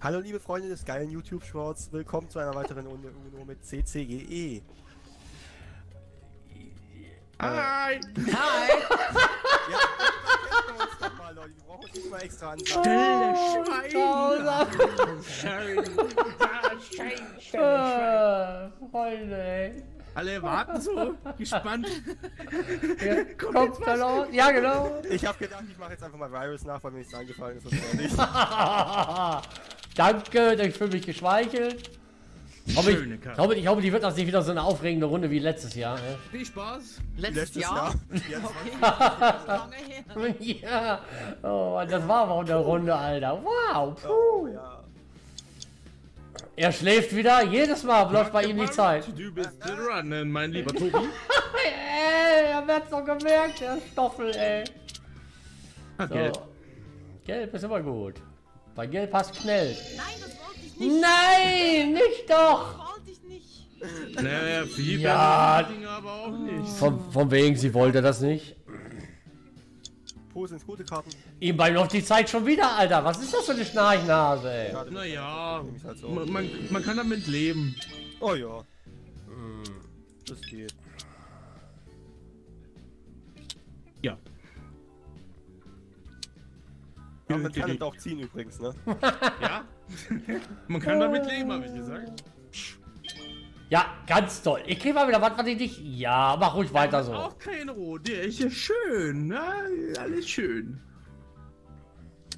Hallo liebe Freunde des geilen YouTube-Shorts, willkommen zu einer weiteren Runde Uno mit CCGE. Hi! Hi! Ja, wir uns doch mal, Leute, wir brauchen uns nicht mal extra an. Stille Schweigen! Freunde, ey. Alle warten so gespannt. Ja, kommt verloren. Ja, genau. Ich hab gedacht, ich mache jetzt einfach mal Virus nach, weil mir nichts eingefallen ist. Danke, ich fühle mich geschmeichelt. Ich hoffe, die wird das nicht wieder so eine aufregende Runde wie letztes Jahr. Viel Spaß. Letztes Jahr? Okay. Ja. Oh, das war aber eine Runde, Alter. Wow. Puh. Ja. Er schläft wieder, jedes Mal läuft bei ihm die Zeit. Du bist dran, mein lieber Tobi. Ey, er hat's doch gemerkt, der Stoffel, ey. So. Gelb. Gelb ist immer gut. Bei Gelb passt schnell. Nein, das wollte ich nicht. Nein, nicht doch. Das wollte ich nicht. Naja, viel besser Dinge aber auch nicht. Von wegen, sie wollte das nicht. Sind gute Karten. Ihm bei noch die Zeit schon wieder, Alter. Was ist das für eine Schnarchnase, ey? Naja, man kann damit leben. Oh ja. Das geht. Ja. Aber man kann es auch ziehen übrigens, ne? Ja. Man kann damit leben, habe ich gesagt. Ja, ganz toll. Ich krieg mal wieder was ich nicht. Ja, mach ruhig weiter so. Auch keine Rote. Ist ja schön, ne? Alles schön.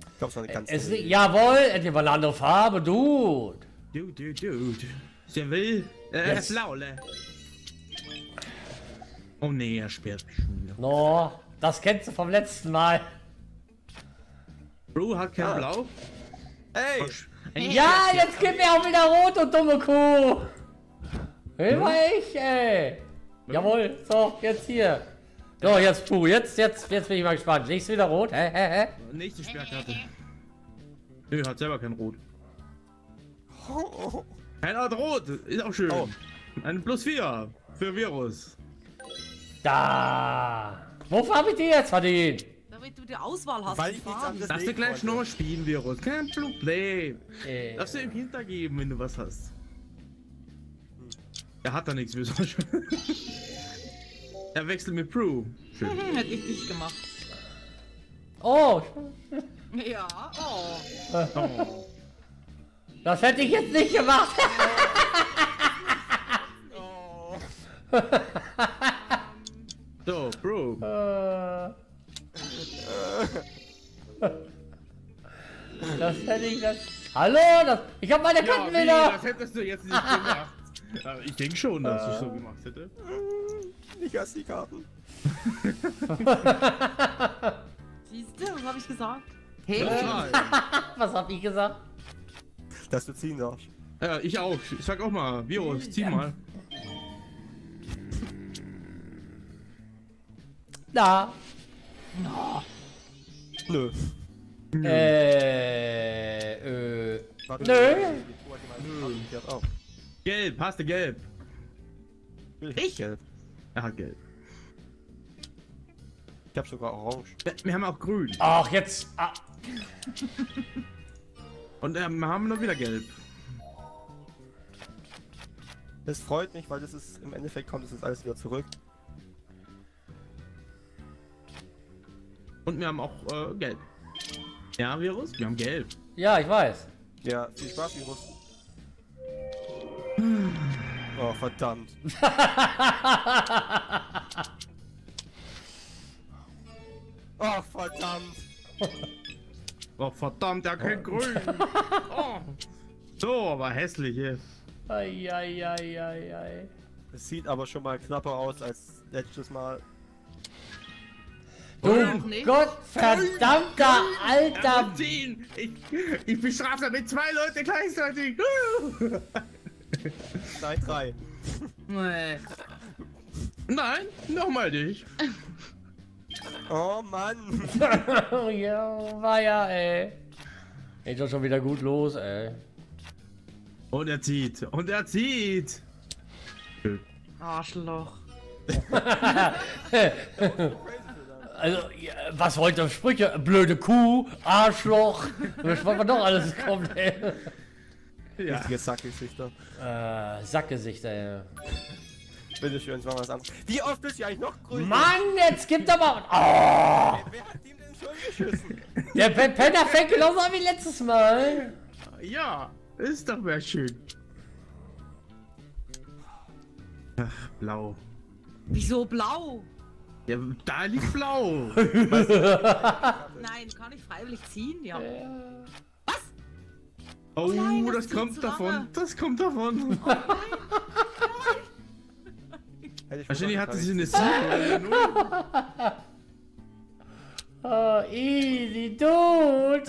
Ich glaub's noch nicht ganz. Jawohl, endlich mal eine andere Farbe, Dude. Der will. Yes. Laule. Oh nee, er sperrt mich schon wieder. No, das kennst du vom letzten Mal. Bro hat kein Blau. Ey. Ja, jetzt gib mir auch wieder Rot und dumme Kuh. Immer ich, ey! Jawohl, so, jetzt hier. So, jetzt tu, jetzt bin ich mal gespannt. Nächstes wieder rot, hä? Nächste Sperrkarte. Nö, hat selber kein Rot. Kein Art Rot, ist auch schön. Oh. Ein +4 für Virus. Da! Wofür hab ich die jetzt verdient? Damit du die Auswahl hast. Weil ich nichts anderes. Lass dir gleich noch spielen, Virus. Kein Problem. Lass dir ihm hintergeben, wenn du was hast. Er hat da nichts, wie so schön. Er wechselt mit Prue. Hätte ich nicht gemacht. Oh! Ja, oh. Das hätte ich jetzt nicht gemacht! Oh. So, Prue. Das hätte ich jetzt. Hallo! Ich hab meine Karten wieder! Das hättest du jetzt nicht gemacht. Aber ich denke schon, dass ich so gemacht hätte. Ich hasse die Karten. Siehst du, was habe ich gesagt? Hey. Was habe ich gesagt? Dass du ziehen darfst. Ja, ich auch. Ich sag auch mal, Virus, zieh mal. Da. No. Nö. Nö. Nö. Gelb, hast du gelb? Ich? Gelb. Er hat gelb. Ich hab sogar orange. Wir haben auch grün. Ach, jetzt. Ah. Und wir haben noch wieder gelb. Das freut mich, weil das ist im Endeffekt kommt das jetzt alles wieder zurück. Und wir haben auch gelb. Ja, Virus? Wir haben gelb. Ja, ich weiß. Ja, viel Spaß, Virus. Oh, verdammt. Oh, verdammt. Oh, verdammt, der kein Grün. Oh. So, aber hässlich hier. Ei. Es sieht aber schon mal knapper aus als letztes Mal. Du Gott verdammter alter. Ich bestrafe damit 2 Leute gleichzeitig. Nein, 3. Nein, nochmal nicht. Oh Mann. Ja, war ja, ey. Geht doch schon wieder gut los, ey. Und er zieht. Und er zieht. Arschloch. Also, was heute Sprüche? Blöde Kuh, Arschloch, das war doch alles, was kommt, ey. Ja. Richtige Sackgesichter. Sackgesichter, ja. Bitte schön, machen wir was anderes. Wie oft bist du eigentlich noch grün? Mann, jetzt gibt aber... Oh. Wer hat ihm denn schon geschissen? Der Penner fängt genauso an wie letztes Mal. Ja, ist doch mal schön. Ach, blau. Wieso blau? Ja, da liegt blau. Nein, kann ich freiwillig ziehen, ja. Was? Oh, nein, das kommt davon. Das kommt davon. Oh, nein. Nein. Wahrscheinlich hatte sie eine 7 oder eine 0. Oh, easy, dude.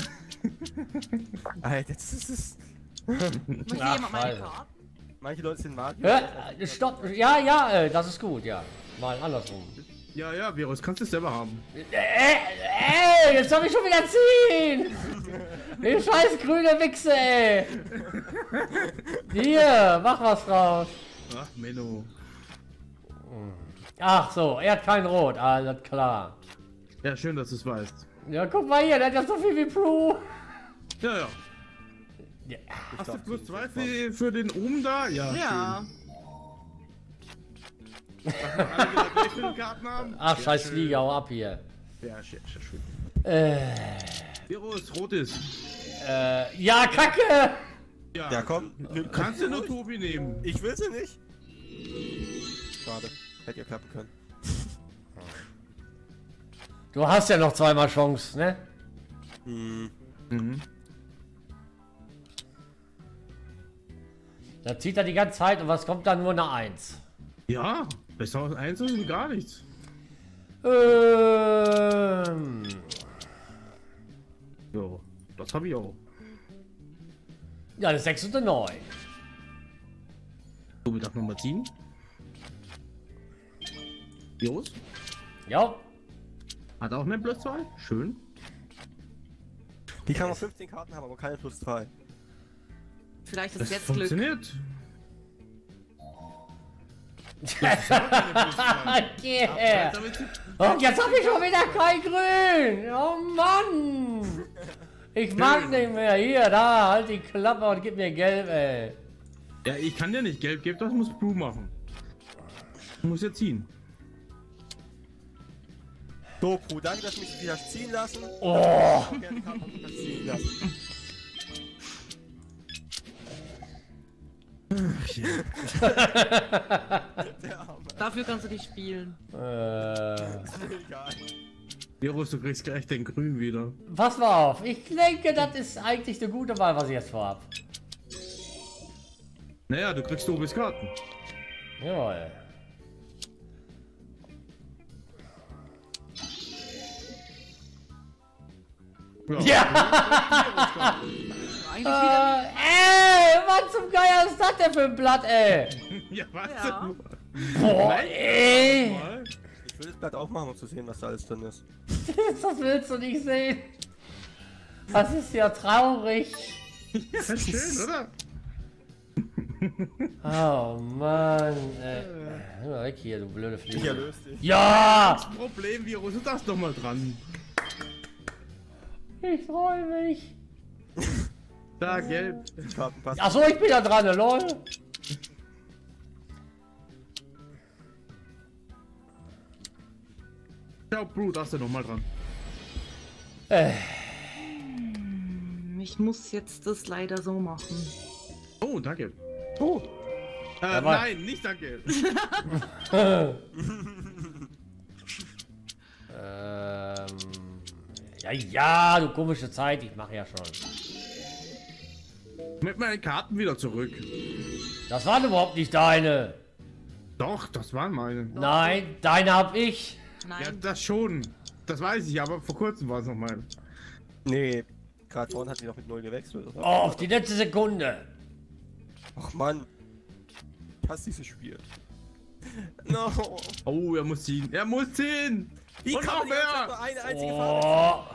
Alter, das ist... Möchte jemand meine Karten? Manche Leute sind Mario. Stopp, ja, das ist gut, ja. Mal andersrum. Ja, Virus, kannst du es selber haben. Ey, jetzt soll ich schon wieder ziehen! Den scheiß grüne Wichse, ey! Hier, mach was draus! Ach, Menno. Ach so, er hat kein Rot, alles klar. Ja, schön, dass du es weißt. Ja, guck mal hier, der hat ja so viel wie Pro. Ja. Ja. Hast du plus 2 für den oben da? Ja. Ach, scheiß Flieger, hau ab hier. Ja, schön. Virus, rot ist. Ja, Kacke! Ja, komm. Kannst du nur Tobi nehmen. Ich will sie nicht. Schade. Hätte ja klappen können. Du hast ja noch zweimal Chance, ne? Mhm. Da zieht er die ganze Zeit und was kommt dann? Nur eine 1. Ja, besser als 1 ist gar nichts. Jo, das habe ich auch. Ja, eine 6 und eine 9. So, wir Nummer 7. Jos? Ja. Hat auch eine plus 2? Schön. Die kann noch 15 Karten haben, aber keine plus 2. Vielleicht ist das jetzt funktioniert. Yeah. Und jetzt hab ich schon wieder kein Grün. Oh Mann. Ich mag nicht mehr. Hier, da, halt die Klappe und gib mir Gelb, ey. Ja, ich kann dir nicht Gelb geben, das muss Blue machen. Ich muss ja ziehen. So, Blue, danke, dass du mich wieder ziehen lassen. Oh. Dafür kannst du dich spielen. Virus, du kriegst gleich den Grün wieder. Pass mal auf, ich denke, das ist eigentlich eine gute Wahl, was ich jetzt vorhab. Naja, du kriegst Tobis Karten. Jawohl. Ja. Ey, was zum Geier ist das denn für ein Blatt, ey? Ja, was denn? Boah, ey! Ich will das Blatt aufmachen, um zu sehen, was da alles drin ist. Das willst du nicht sehen. Das ist ja traurig. Das ist schön, oder? Oh Mann, ey. Hör mal weg hier, du blöde Fliege. Ja, löst dich. Ja! Das Problem, Virus, ist das doch mal dran. Ich freue mich. Da, Gelb. Achso, ich bin ja dran, lol. Ja, Bro, da ist er nochmal dran. Ich muss jetzt das leider so machen. Oh, danke. Oh. Nein, nicht danke. Ja, du komische Zeit, ich mache ja schon. Mit meinen Karten wieder zurück. Das waren überhaupt nicht deine. Doch, das waren meine. Nein, deine hab ich. Nein. Ja, das schon. Das weiß ich, aber vor kurzem war es noch meine. Nee, gerade vorhin hat sie noch mit 0 gewechselt. Oder? Oh, auf die letzte Sekunde. Ach Mann. Ich hasse dieses Spiel. No. Oh, er muss ziehen. Er muss ziehen. Wie kommt er? Eine einzige Farbe.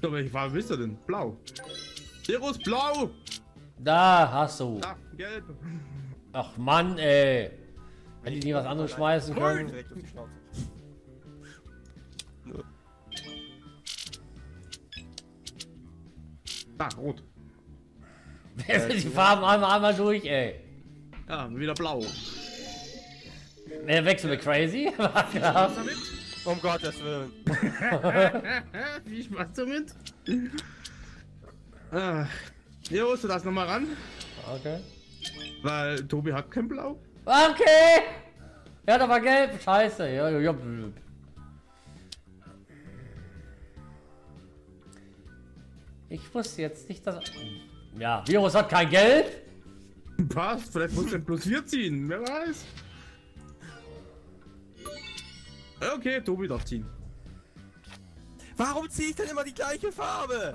So, welche Farbe bist du denn? Blau. Virus, blau! Da hast du. Da, gelb. Ach Mann, ey. Hätte ich nie was anderes schmeißen können. Ah, rot. Die Farben einmal durch, ey. Ja, wieder blau. Wechseln wir crazy? Was klar. Um Gottes Willen. Wie Spaß damit? Hier holst du das nochmal ran. Okay. Weil Tobi hat kein Blau. Okay! Er hat aber gelb. Scheiße. Ja. Ich wusste jetzt nicht, dass... Ja, Virus hat kein Geld. Passt, vielleicht muss er plus 4 ziehen, wer weiß. Okay, Tobi darf ziehen. Warum ziehe ich denn immer die gleiche Farbe?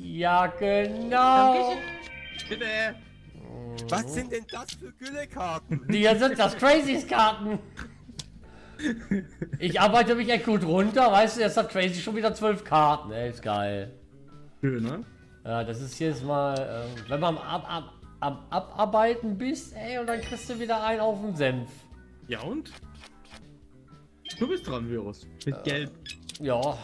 Ja, genau. Bitte. Was sind denn das für Güllekarten? Die sind das Crazies-Karten. Ich arbeite mich echt gut runter, weißt du, jetzt hat Crazy schon wieder 12 Karten, ey, ist geil. Schön, ne? Ja, das ist jetzt mal, wenn man am Abarbeiten bist, ey, und dann kriegst du wieder einen auf den Senf. Ja und? Du bist dran, Virus. Mit Gelb. Ja.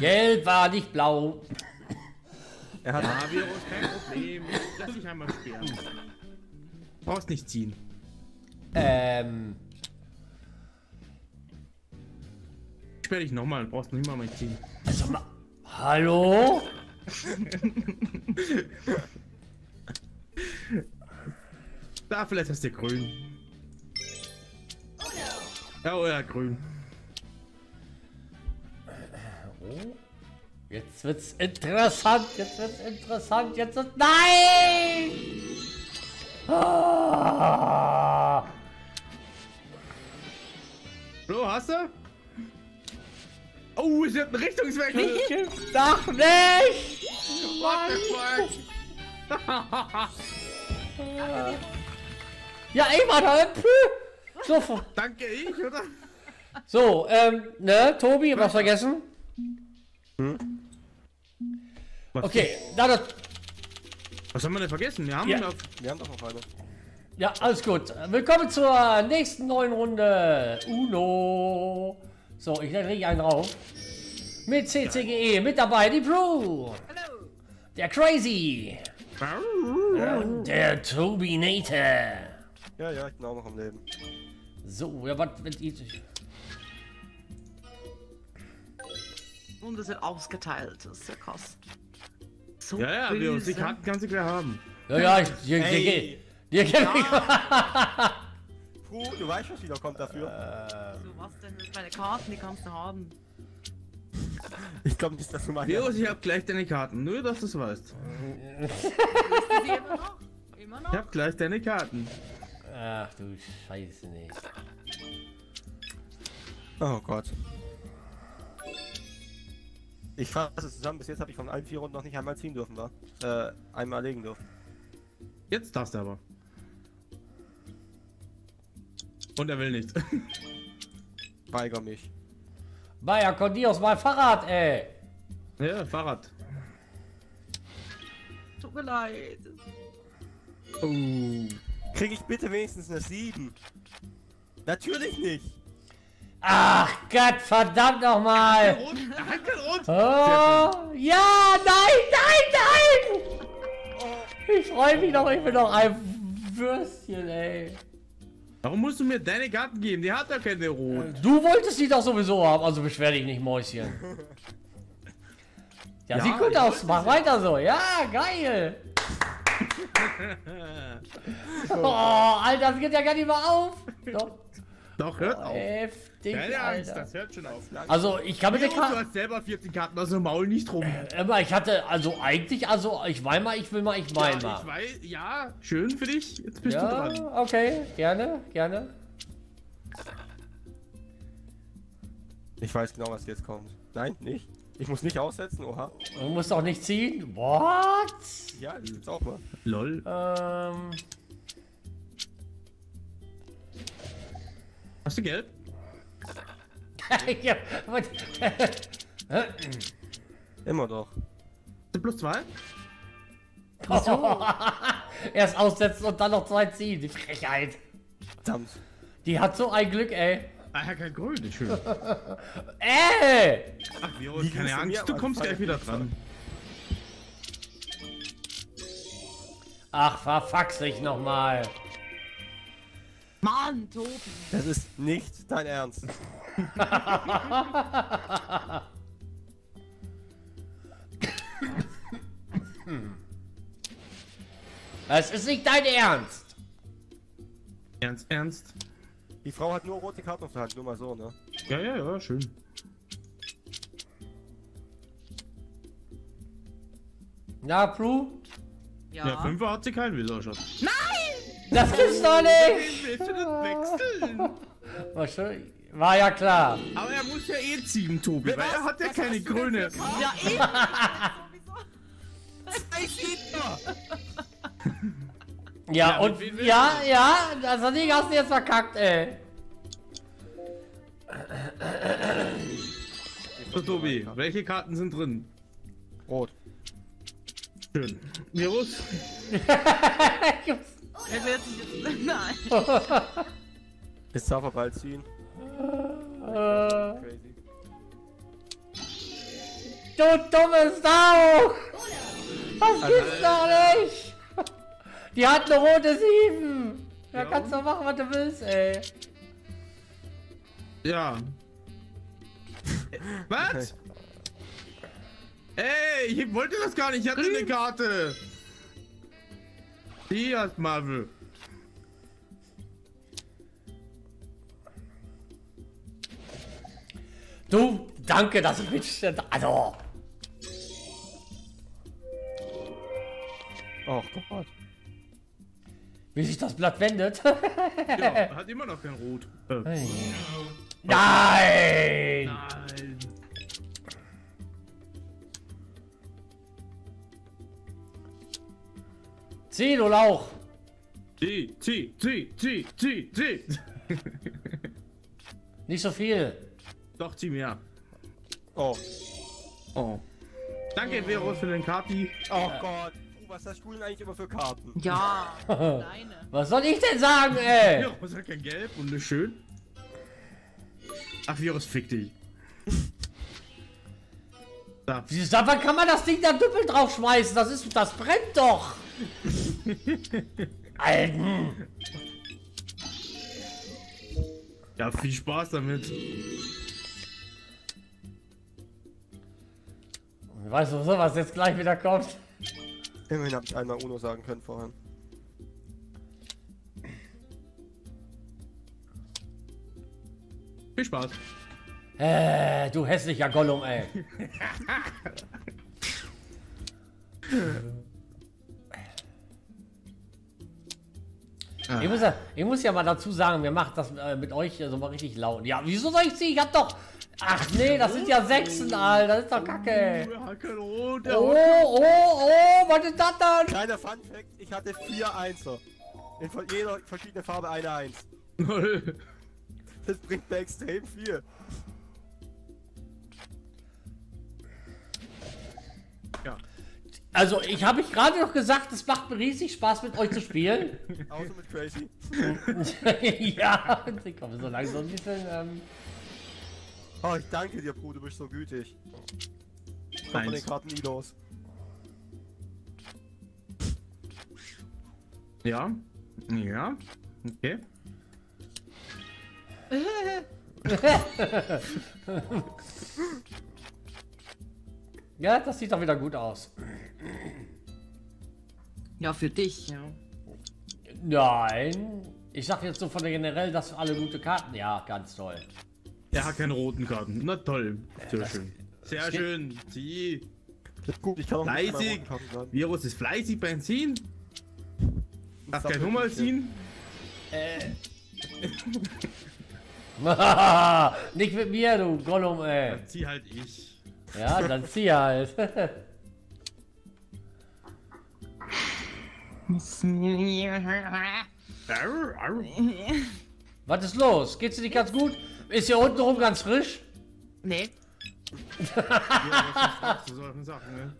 Gelb war nicht blau. Er hat ja, Virus, kein Problem. Lass dich einmal sperren. Brauchst nicht ziehen. Ich sperre dich nochmal, brauchst nicht mal mehr ziehen. Also, hallo? Da, vielleicht hast du grün. Ja, oh ja, grün. Oh. Jetzt wird's interessant, jetzt wird's... Nein! Ah! Bro, hast du? Oh, es wird ein Richtungswechsel! Ich sag nicht! What the fuck? Ja, ey, Mann, so. Danke, ich, oder? So, ne, Tobi, was vergessen? Okay, da das... Was haben wir denn vergessen? Wir haben doch noch eine. Ja, alles gut. Willkommen zur nächsten neuen Runde. Uno. So, ich lege einen drauf. Mit CCGE. Mit dabei die Brew. Hallo. Der Crazy. Und der Tobi Nater. Ja, ich bin auch noch am Leben. So, ja, was mit ihm? Und das wird ausgeteilt. Das ist ja kost. So ja, wir uns die Karten ganz klar haben. Ja, du weißt, was wieder kommt dafür. So, was denn mit meinen Karten? Die kannst du haben. Ich glaube nicht, dass du mal. Virus, ich hab gleich deine Karten. Nur, dass du es weißt. Immer noch? Ich hab gleich deine Karten. Ach du Scheiße, nicht. Oh Gott. Ich fasse es zusammen, bis jetzt habe ich von allen 4 Runden noch nicht einmal ziehen dürfen, einmal legen dürfen. Jetzt darfst du aber. Und er will nicht. Weiger mich. Bayer Kondios, mein Fahrrad, ey! Ja, Fahrrad. Tut mir leid. Oh. Krieg ich bitte wenigstens eine 7? Natürlich nicht! Ach Gott, verdammt nochmal! Oh, ja, nein! Ich freue mich noch, ich will noch ein Würstchen, ey. Warum musst du mir deine Karten geben? Die hat ja keine Rot. Du wolltest die doch sowieso haben, also beschwer dich nicht, Mäuschen. Ja, sieht gut aus, mach weiter so. Ja, geil! Oh, Alter, das geht ja gar nicht mehr auf. Doch. Doch, hört auf. Heftig, keine Angst, Alter. Das hört schon auf. Also, ich kann mit der Karte... Du hast selber 14 Karten aus dem Maul nicht rum. Ich hatte, also eigentlich, ich will mal. Ich weiß, ja, schön für dich. Jetzt bist du dran. Okay, gerne. Ich weiß genau, was jetzt kommt. Nein, nicht. Ich muss nicht aussetzen, oha. Du musst auch nicht ziehen. What? Ja, das gibt's auch mal. Lol. Hast du Gelb? Ja, immer doch. +2? Oh, erst aussetzen und dann noch 2 ziehen. Die Frechheit. Verdammt. Die hat so ein Glück, ey. Ah, kein Grün, nicht schön. Ey! Ach, jo, keine Angst, du kommst gleich wieder dran. Ach, verfax dich nochmal. Mann, Tobi. Das ist nicht dein Ernst. Das ist nicht dein Ernst. Ernst, ernst. Die Frau hat nur rote Karten auf der Hand, nur mal so, ne? Ja, ja, ja, schön. Na, approved? Ja. Ja, 5er hat sie keinen Widerstand. Nein! Das gibt's doch nicht! Ich will das wechseln. War ja klar. Aber er muss ja eh ziehen, Tobi, weil er hat ja keine Grüne. Ja, eh. Ja, und ja, ja, also die hast du jetzt verkackt, ey. So, Tobi, welche Karten sind drin? Rot. Schön. Virus? Er wird sich jetzt. Nein. Bis Zauberball ziehen. Crazy. Du dummes Sau! Was gibt's da nicht? Die hat eine rote 7! Da ja, kannst du machen, was du willst, ey. Ja. Was? Ey, ich wollte das gar nicht. Ich hatte eine Karte. Die hat Marvel. Du, danke, dass ich mich... Also... Oh Gott. Wie sich das Blatt wendet. Ja, hat immer noch kein Rot. Nein! Nein! Nein. Zieh, du Lauch! Zieh, zieh, zieh, zieh, zieh, zieh! Nicht so viel! Doch, zieh mir ab. Oh. Oh. Danke, Vero, für den Kati. Oh Gott! Was hast du denn eigentlich immer für Karten? Ja, deine. Was soll ich denn sagen, ey? Ja, was hat kein Gelb und nicht schön? Ach, Virus, fick dich. Da. Wann kann man das Ding da doppelt draufschmeißen? Das ist, das brennt doch. Alten. Ja, viel Spaß damit. Ich weiß doch so, was jetzt gleich wieder kommt. Immerhin habe ich einmal Uno sagen können vorhin. Viel Spaß. Du hässlicher Gollum, ey. Ich muss ja mal dazu sagen, mir macht das mit euch so mal richtig laut. Ja, wieso soll ich ziehen? Ich hab doch... Ach nee, das sind ja Sechsen, Alter, das ist doch Kacke. Oh, oh, was ist das dann? Kleiner Fun Fact, ich hatte 4 Einser. In von jeder verschiedenen Farbe eine 1. Das bringt mir extrem viel. Ja. Also, ich habe gerade noch gesagt, es macht mir riesig Spaß mit euch zu spielen. Außer mit Crazy. Ja, ich komme so langsam ein bisschen... Oh, ich danke dir, Bruder, du bist so gütig. Ich komm von den Karten nie los. Ja. Ja. Okay. Ja, das sieht doch wieder gut aus. Ja, für dich, ja. Nein. Ich sag jetzt so von der generell, dass alle gute Karten... Ja, ganz toll. Er hat keine roten Karten. Na toll. Sehr schön. Sehr schön. Sie. Fleißig. Virus ist fleißig beim Ziehen. Darf kein Nummer ziehen. Nicht mit mir, du Gollum, ey. Dann zieh halt ich. Ja, dann zieh halt. Was ist los? Geht's dir nicht ganz gut? Ist hier unten rum ganz frisch? Nee.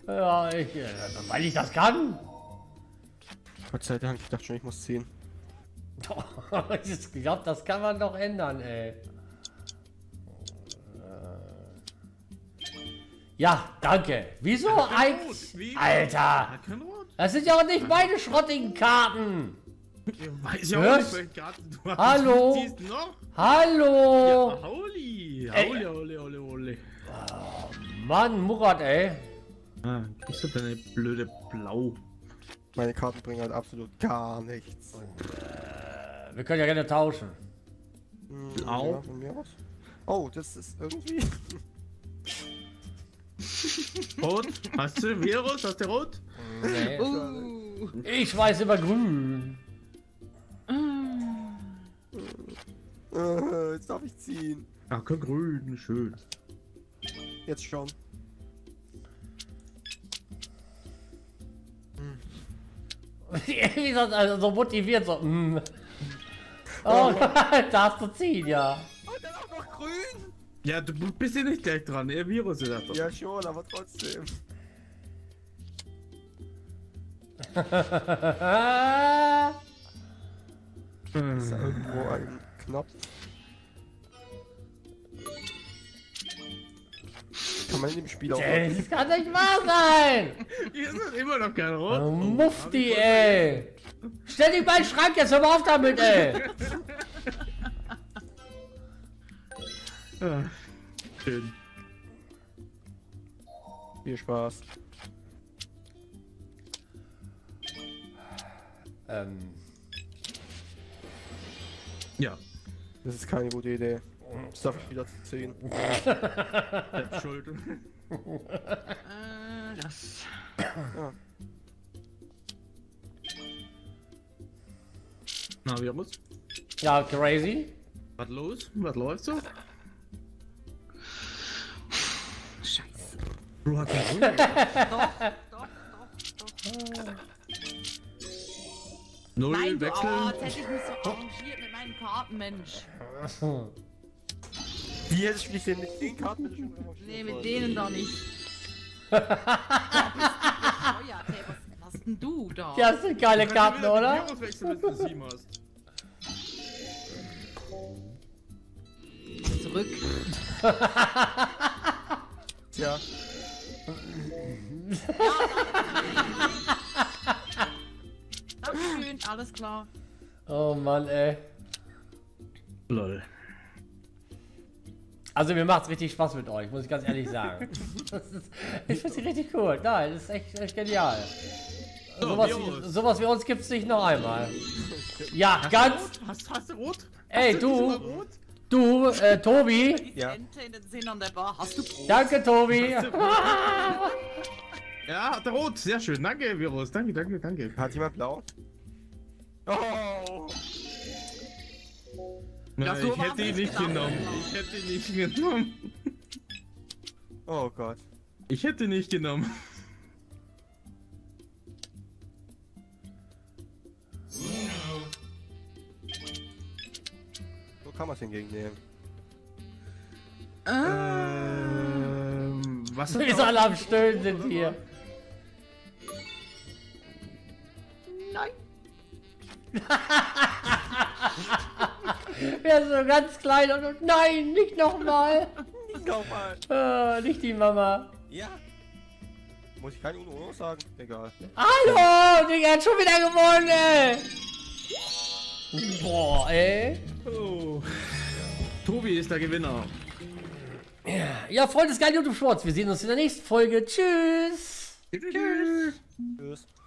Ja, weil ich das kann. Gott sei Dank, ich dachte schon, ich muss ziehen. Ich glaube, das kann man doch ändern, ey. Ja, danke. Wieso eigentlich? Alter! Das sind ja auch nicht meine schrottigen Karten! Ich weiß ja auch nicht, welche Karten du hast. Hallo! Hallo! Ja, Hauli! Hauli, Hauli, Hauli, Hauli. Oh, Mann, Murat, ey! Kriegst du deine blöde Blau? Meine Karten bringen halt absolut gar nichts. Wir können ja gerne tauschen. Blau? Oh, das ist irgendwie... Rot? Hast du Virus? Hast du Rot? Nee. Ich weiß über Grün. Jetzt darf ich ziehen. Ach, kein Grün, schön. Jetzt schon. Wie das also so motiviert so. Oh, darfst du ziehen, ja. Und dann auch noch Grün. Ja, du bist ja nicht gleich dran, eher Virus ist das doch. Ja schon, aber trotzdem. Ist da irgendwo ein Knopf? Kann man in dem Spiel auch... Das kann nicht wahr sein! Hier ist das immer noch kein Rot. Mufti, ey! Stell dich mal in den Schrank, jetzt hör mal auf damit, ey! Schön. Viel Spaß. Ja. Das ist keine gute Idee. Das darf ich wieder ziehen. Schuld. Das. Ja. Na, wir muss. Ja, crazy. Was los? Was läuft so? Scheiße. Bro hat keinen Grün. Doch. Null, nein, wechseln. Oh, jetzt hätte ich mich so arrangiert mit meinen Karten, Mensch. Wie hättest du mich denn mit den Karten schon arrangiert? Nee, mit denen doch nicht. Boah, bist du hey, was hast denn du da? Ja, das sind geile Karten, oder? Zurück. Tja. Dankeschön, alles klar. Oh Mann, ey. Lol. Also mir macht's richtig Spaß mit euch, muss ich ganz ehrlich sagen. Ich find's richtig cool. Nein, das ist echt genial. So, sowas wie uns gibt's nicht noch einmal. Ja, hast ganz... Du hast du Rot? Ey, du... Du, Tobi. Ja. Hast du Rot? Danke, Tobi. Hast du Rot? Ja, hat er Rot. Sehr schön. Danke, Virus. Danke, danke, danke. Hat jemand Blau? Oh! Ja, so ich hätte ihn nicht genommen. Ich hätte ihn nicht genommen. Oh Gott. Ich hätte nicht genommen. Wo kann man es hingegen nehmen? Was ist alle am Stöhnen sind hier? Nein. Wir sind so ganz klein und nein, nicht nochmal. Nicht nochmal. Nicht die Mama. Ja. Muss ich kein Uno sagen? Egal. Hallo, Digga, hat schon wieder gewonnen, ey. Boah, ey. Oh. Tobi ist der Gewinner. Ja, Freunde des geilen YouTube-Shorts. Wir sehen uns in der nächsten Folge. Tschüss. Tschüss. Tschüss.